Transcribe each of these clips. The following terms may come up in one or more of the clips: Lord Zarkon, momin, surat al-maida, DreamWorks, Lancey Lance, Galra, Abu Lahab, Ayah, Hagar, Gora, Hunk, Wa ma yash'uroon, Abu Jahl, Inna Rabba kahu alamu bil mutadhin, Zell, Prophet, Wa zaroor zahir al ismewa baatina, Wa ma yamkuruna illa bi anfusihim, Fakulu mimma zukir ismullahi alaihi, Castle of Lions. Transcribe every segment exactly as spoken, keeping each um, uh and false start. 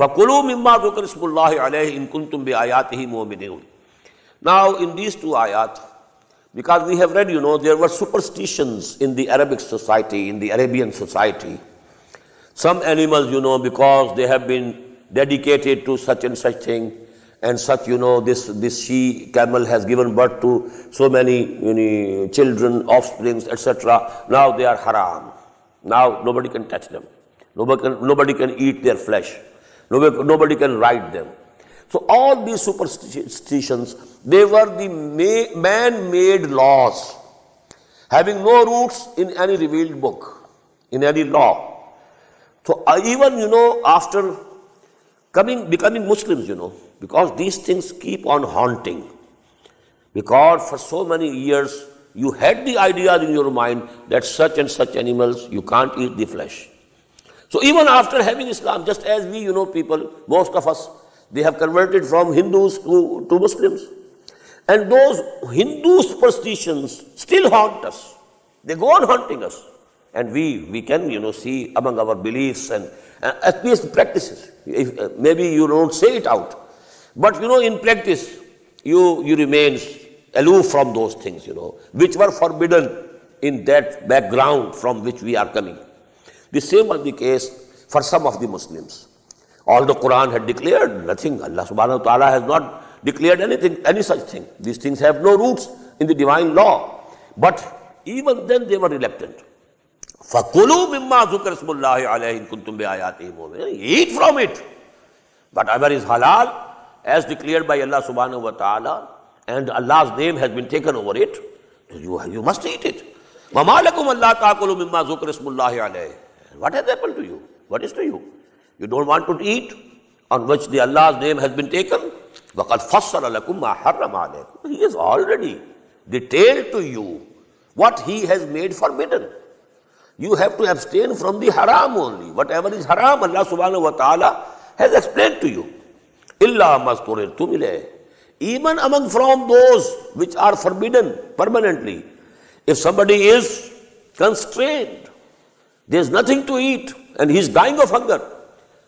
Fakulu mimma zukir ismullahi alaihi in kuntum bi ayatihi mu'minun. Now in these two ayat, because we have read, you know, there were superstitions in the Arabic society, in the Arabian society. Some animals, you know, because they have been dedicated to such and such thing, and such, you know, this, this she camel has given birth to so many, you know, children, offsprings, et cetera. Now they are haram. Now nobody can touch them. Nobody can, nobody can eat their flesh. Nobody, nobody can ride them. So all these superstitions, they were the man-made laws, having no roots in any revealed book, in any law. So even, you know, after coming, becoming Muslims, you know, because these things keep on haunting. Because for so many years, you had the idea in your mind that such and such animals, you can't eat the flesh. So even after having Islam, just as we, you know, people, most of us, they have converted from Hindus to, to Muslims. And those Hindu superstitions still haunt us. They go on haunting us. And we, we can, you know, see among our beliefs and uh, at least practices. If, uh, maybe you don't say it out. But, you know, in practice, you, you remain aloof from those things, you know, which were forbidden in that background from which we are coming. The same was the case for some of the Muslims. All the Quran had declared nothing. Allah subhanahu wa ta'ala has not declared anything, any such thing. These things have no roots in the divine law. But even then they were reluctant. فَكُلُوا مِمَّا ذُكِرَ اسْمُ اللَّهِ عَلَيْهِ كُنْتُمْ بِآيَاتِهِ مُؤْمِنِينَ. Eat from it. Whatever is halal, as declared by Allah subhanahu wa ta'ala, and Allah's name has been taken over it, you, you must eat it. وَمَا لَكُمْ أَلَّا تَأْكُلُوا مِمَّا ذُكِرَ اسْمُ اللَّهِ عَلَيْهِ. What has happened to you? What is to you? You don't want to eat on which the Allah's name has been taken. He has already detailed to you what He has made forbidden. You have to abstain from the haram only. Whatever is haram, Allah subhanahu wa ta'ala has explained to you. Even among from those which are forbidden permanently, if somebody is constrained, there is nothing to eat and he is dying of hunger,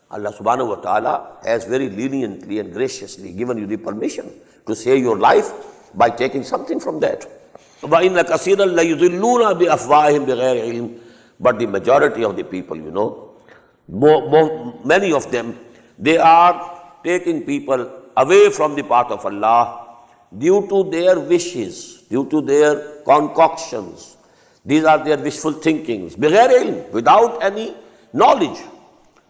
Allah subhanahu wa ta'ala has very leniently and graciously given you the permission to save your life by taking something from that. But the majority of the people, you know, more, more, many of them, they are taking people away from the path of Allah due to their wishes, due to their concoctions. These are their wishful thinkings, without any knowledge,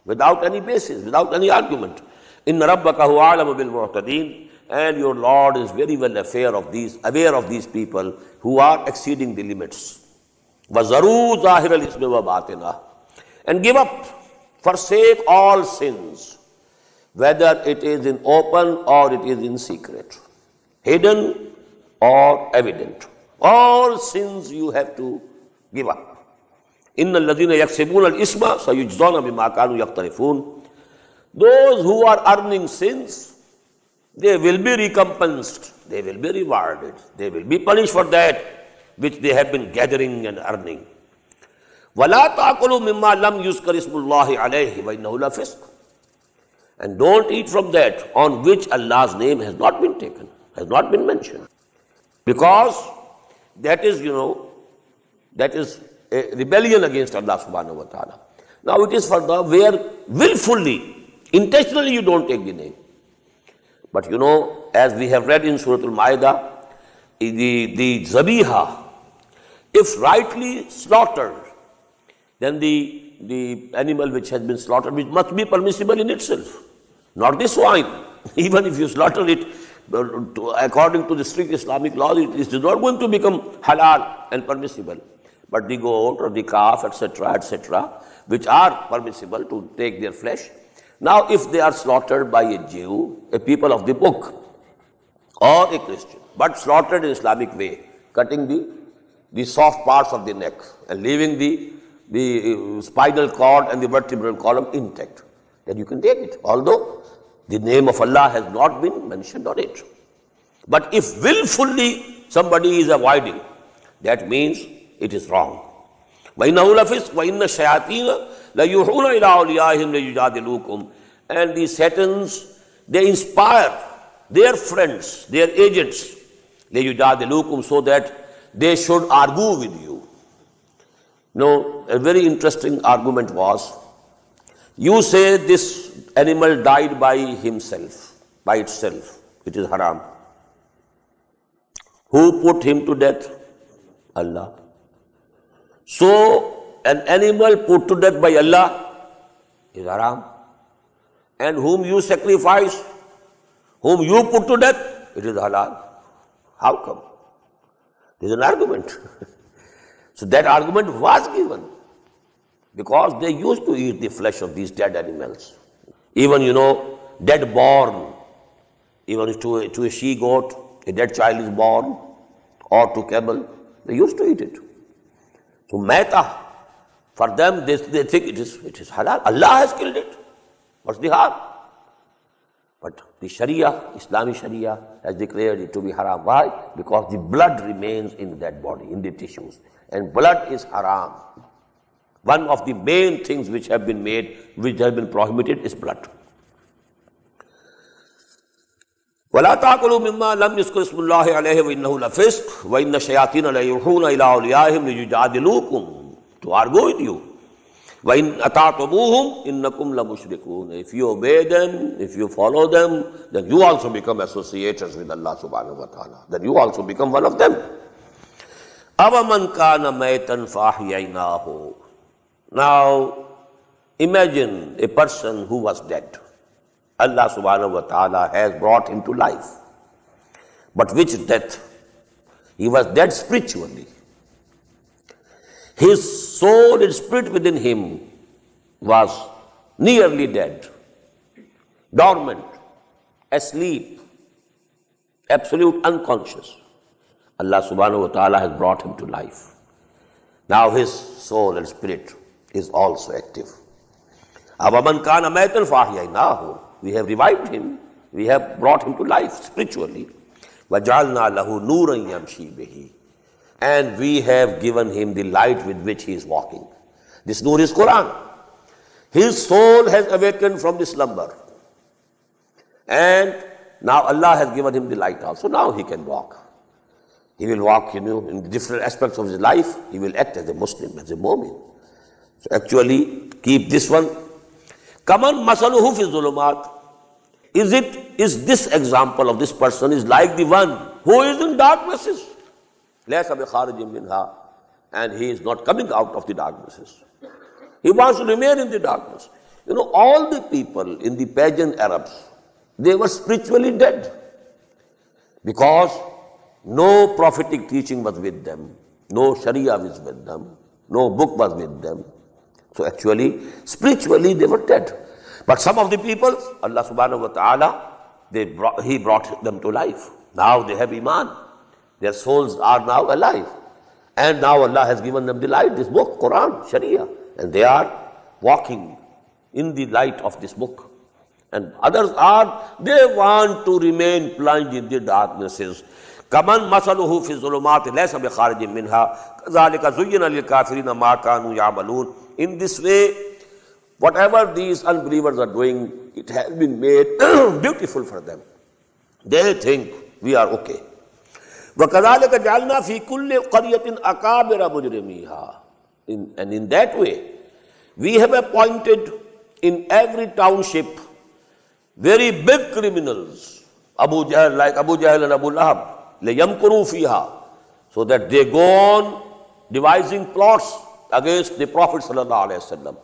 without any basis, without any argument. Inna Rabba kahu alamu bil mutadhin. And your Lord is very well aware of these, aware of these people who are exceeding the limits. Wa zaroor zahir al ismewa baatina. And give up, forsake all sins, whether it is in open or it is in secret, hidden or evident. All sins you have to give up. Those who are earning sins, they will be recompensed, they will be rewarded, they will be punished for that which they have been gathering and earning. And don't eat from that on which Allah's name has not been taken, has not been mentioned. Because that is, you know, that is a rebellion against Allah subhanahu wa ta'ala. Now it is for the where willfully, intentionally you don't take the name. But you know, as we have read in Surat al-Maida, the, the zabiha, if rightly slaughtered, then the, the animal which has been slaughtered, which must be permissible in itself, not the swine. Even if you slaughter it, according to the strict Islamic law, it is not going to become halal and permissible. But the goat or the calf, et cetera, et cetera, which are permissible to take their flesh. Now, if they are slaughtered by a Jew, a people of the book, or a Christian, but slaughtered in Islamic way, cutting the, the soft parts of the neck and leaving the, the spinal cord and the vertebral column intact, then you can take it, although the name of Allah has not been mentioned on it. But if willfully somebody is avoiding, that means it is wrong. And and the Satans, they inspire their friends, their agents, so that they should argue with you. Now, a very interesting argument was, you say this animal died by himself, by itself, which is haram. Who put him to death? Allah. So, an animal put to death by Allah is haram. And whom you sacrifice, whom you put to death, it is halal. How come? There is an argument. So that argument was given because they used to eat the flesh of these dead animals. Even, you know, dead born, even to a, to a she-goat, a dead child is born, or to camel, they used to eat it. So maitah, for them, they, they think it is, it is halal. Allah has killed it. What's the harm? But the Sharia, Islamic Sharia, has declared it to be haram. Why? Because the blood remains in that body, in the tissues. And blood is haram. One of the main things which have been made, which have been prohibited, is blood. وَلَا تَعْقُلُوا مِمَّا لَمْ يُذْكَرِ اسْمُ اللَّهِ عَلَيْهِ وَإِنَّهُ لَفِسْقٌ وَإِنَّ الشَّيَاطِينَ لَيُوحُونَ إِلَىٰ أَوْلِيَائِهِمْ لِيُجَادِلُوكُمْ, to argue with you. If you obey them, if you follow them, then you also become associators with Allah subhanahu wa ta'ala. Then you also become one of them. Now, imagine a person who was dead. Allah subhanahu wa ta'ala has brought him to life. But which death? He was dead spiritually. His soul, his spirit within him was nearly dead, dormant, asleep, absolute unconscious. Allah subhanahu wa ta'ala has brought him to life. Now his soul and spirit is also active. We have revived him. We have brought him to life spiritually. And we have given him the light with which he is walking. This Noor is Quran. His soul has awakened from the slumber. And now Allah has given him the light also. Now he can walk. He will walk, you know, in different aspects of his life. He will act as a Muslim, as a Mu'min. So actually, keep this one. Kaman masaluhu fi zulumat. Is it, is this example of this person is like the one who is in darknesses? And he is not coming out of the darknesses. He wants to remain in the darkness. You know, all the people in the pagan Arabs, they were spiritually dead because no prophetic teaching was with them, no Sharia was with them, no book was with them. So actually, spiritually they were dead. But some of the people, Allah subhanahu wa ta'ala, they brought, he brought them to life. Now they have Iman. Their souls are now alive. And now Allah has given them the light, this book, Quran, Sharia. And they are walking in the light of this book. And others are, they want to remain plunged in the darknesses. Kaman masaluhu fi zulumati laysa bi kharijin minha. Kazalika zuyyina lil kafirina ma kanu ya'malun. In this way, whatever these unbelievers are doing, it has been made beautiful for them. They think we are okay. In, and in that way, we have appointed in every township very big criminals, Abu Jahl, like Abu Jahl and Abu Lahab, so that they go on devising plots against the Prophet ﷺ.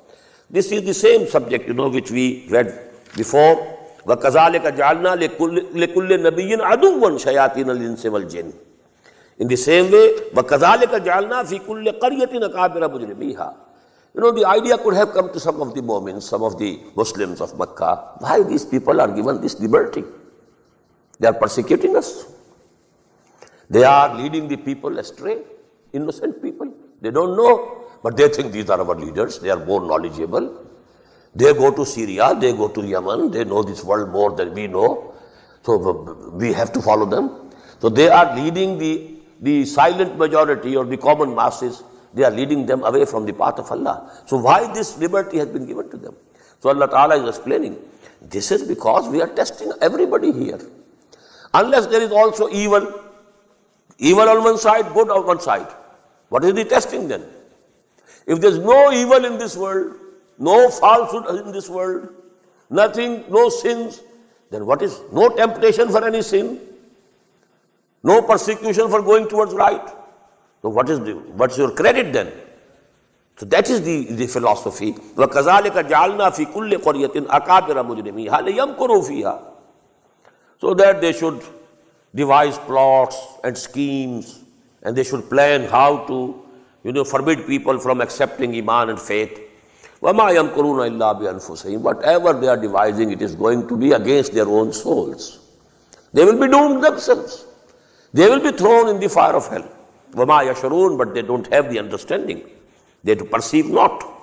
This is the same subject, you know, which we read before. In the same way, you know, the idea could have come to some of the Mu'mins, some of the Muslims of Makkah, why these people are given this liberty? They are persecuting us. They are leading the people astray, innocent people. They don't know, but they think these are our leaders, they are more knowledgeable. They go to Syria, they go to Yemen, they know this world more than we know. So we have to follow them. So they are leading the, the silent majority or the common masses, they are leading them away from the path of Allah. So why this liberty has been given to them? So Allah Ta'ala is explaining. This is because we are testing everybody here. Unless there is also evil, evil on one side, good on one side. What is the testing then? If there is no evil in this world, no falsehood in this world, nothing, no sins, then what is? No temptation for any sin, no persecution for going towards right. So what is the, what's your credit then? So that is the, the philosophy. وَكَذَلِكَ جَعَلْنَا فِي كُلِّ قَرْيَةٍ أَكَابِرَ مُجْرِمِيهَا لِيَمْكُرُوا فِيهَا. So that they should devise plots and schemes, and they should plan how to, you know, forbid people from accepting Iman and faith. Wa ma yamkuruna illa bi anfusihim. Whatever they are devising, it is going to be against their own souls. They will be doomed themselves. They will be thrown in the fire of hell. Wa ma yash'uroon, but they don't have the understanding. They do perceive not.